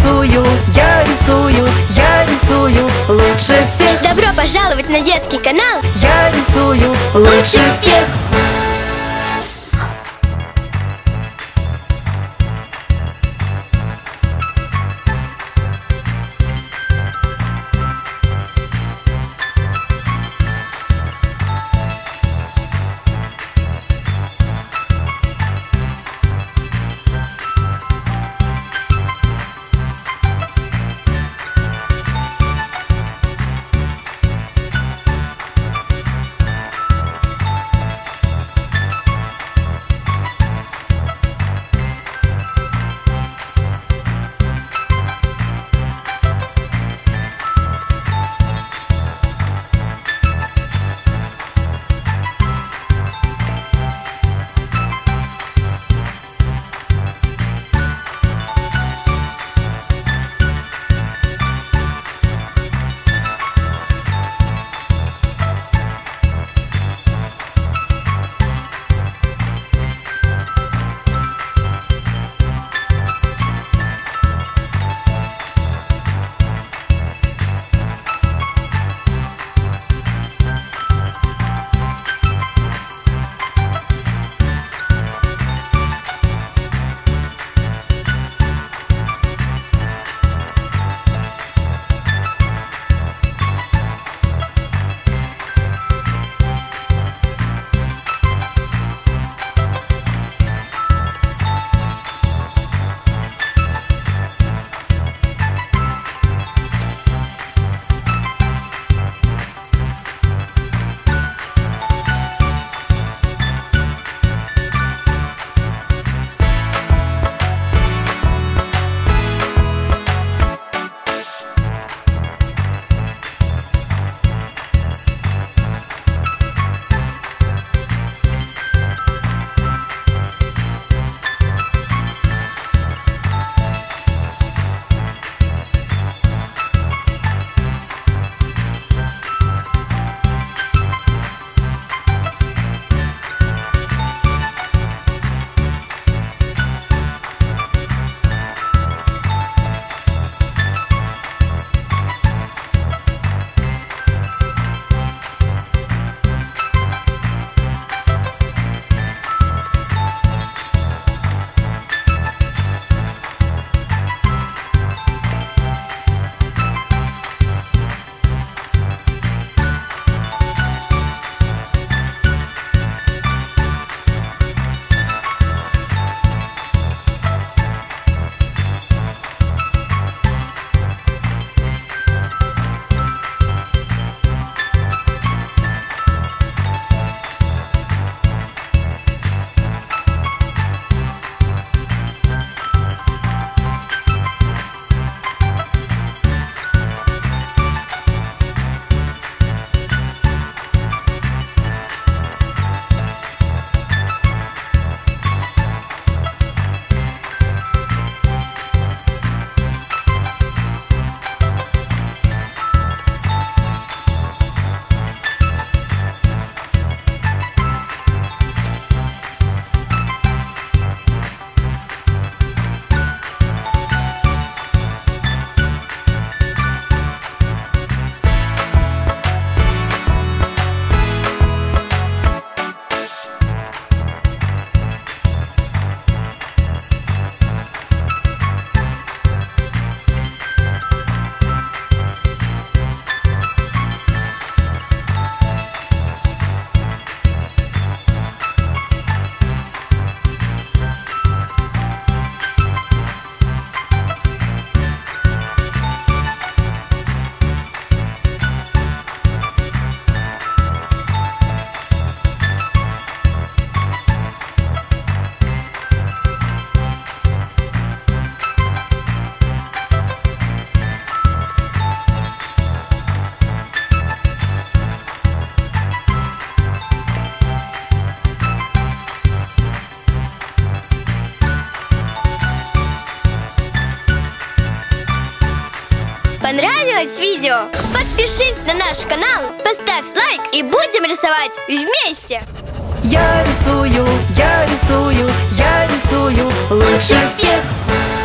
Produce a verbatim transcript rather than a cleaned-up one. рисую, я рисую, я рисую лучше всех. Добро пожаловать на детский канал. Я рисую лучше всех. Понравилось видео? Подпишись на наш канал, поставь лайк и будем рисовать вместе! Я рисую, я рисую, я рисую лучше всех!